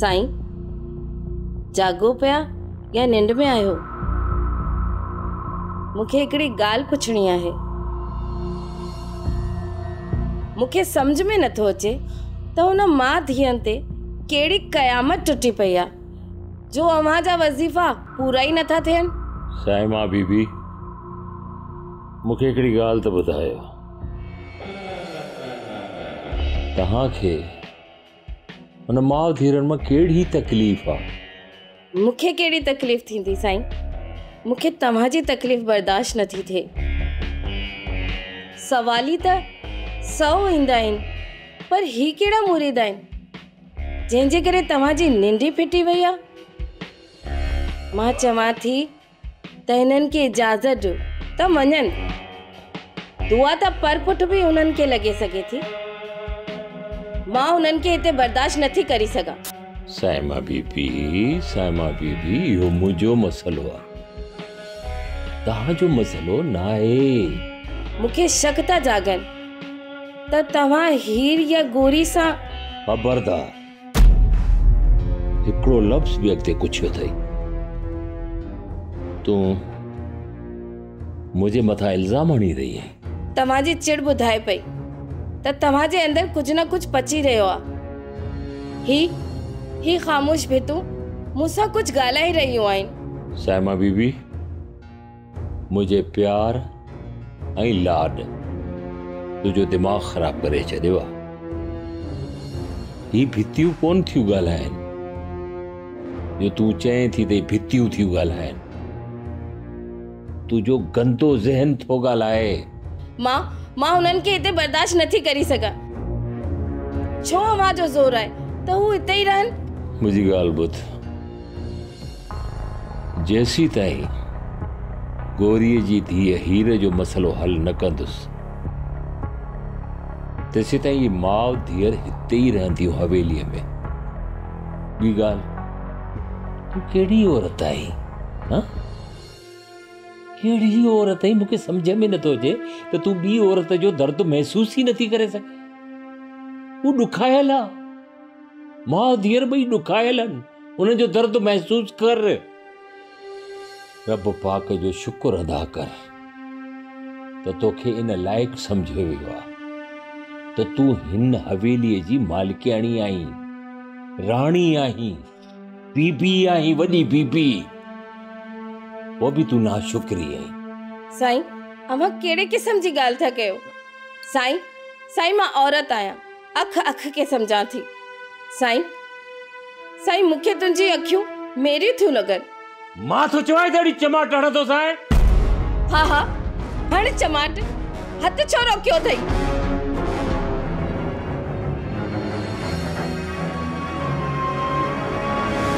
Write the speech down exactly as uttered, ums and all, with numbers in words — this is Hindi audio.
साईं, जागो पिया या निंड में आयो? मुखे एकड़ी गाल पुछणी आहे। मुखे समझ में न तो अचे तो उन माँ धीअन ते केड़ी कयामत टुटी पई आ जो अमा जा वजीफा पूरा ही नथा थियन। साईं मां बीबी मुखे एकड़ी गाल तो बतायो, तहां के उन माँ धीरन में केड़ी तकलीफ आ? मुखे केड़ी तकलीफ थी थी साईं, मुखे तमाजी तकलीफ बर्दाश्त न थी थे। सवाली त सौ इंदा इन, पर ही केड़ा मुरीद इन जेंजे करे तमाजी निंडी फिटी भैया। मां चवा थी तहनन के इजाजत दो त मनन दुआ त पर पुट भी उनन के लगे सके थी। मां उनन के इते बर्दाश्त न थी करी सका। साइमा बीबी, साइमा बीबी, यो मुझो मसलो आ, तहा जो मसलो ना है। मुखे शक ता जागन त तवा हीर या गोरी सा खबरदार एकड़ो लफ्ज भी अगते कुछ हो थई। तू मुझे मथा इल्जाम हणी रही है। तवा जी चिड़ बुधाए पई त तवा जे अंदर कुछ ना कुछ पची रहयो आ। ही ही खामोश भेतू मुसा कुछ गाला ही रही आइन। साइमा बीबी मुझे प्यार आई लाड तुझो दिमाग खराब करे छदेवा। ही भितियू कौन थी गालायन जो तू चए थी ते भितियू थी गालायन? तुझो गंदो जहन थो गालाए। मां मां उनन के इते बर्दाश्त नथी करी सका। छो अमा जो जोर आए तो वो इते ही रहन। मुझी गाल बुध जैसी ताई गोरी जी धीअ हीर जो मसलो हल न कंदुस तेसी ताई ये माव धीअर हिते ही रहंदी हवेली में। बी गाल तू केड़ी औरत आई? हां केड़ी औरत आई? मुके समझ में न तो जे तो तू बी औरत जो दर्द महसूस ही नथी करे सके। वो दुखायल आ, मां धीअर बई दुखायलन, उन जो दर्द महसूस कर। रब पाक जो शुक्र अदा कर तो तोखे इन लायक समझे वियो आ तो तू हिन हवेली जी मालिकाणी आई, रानी आई, बीबी आई, वडी बीबी। वो भी तू ना शुक्री आई। साईं अमा केड़े किस्म जी गाल था कयो? साईं साईं मां औरत आया, अख अख के समझा थी। साईं साईं मुखे तुझी अखियों मेरी थू लगन। मां तो चवाई दड़ी चमाट हण तो साईं। हां हां हण चमाट हथ छोरो क्यों थई?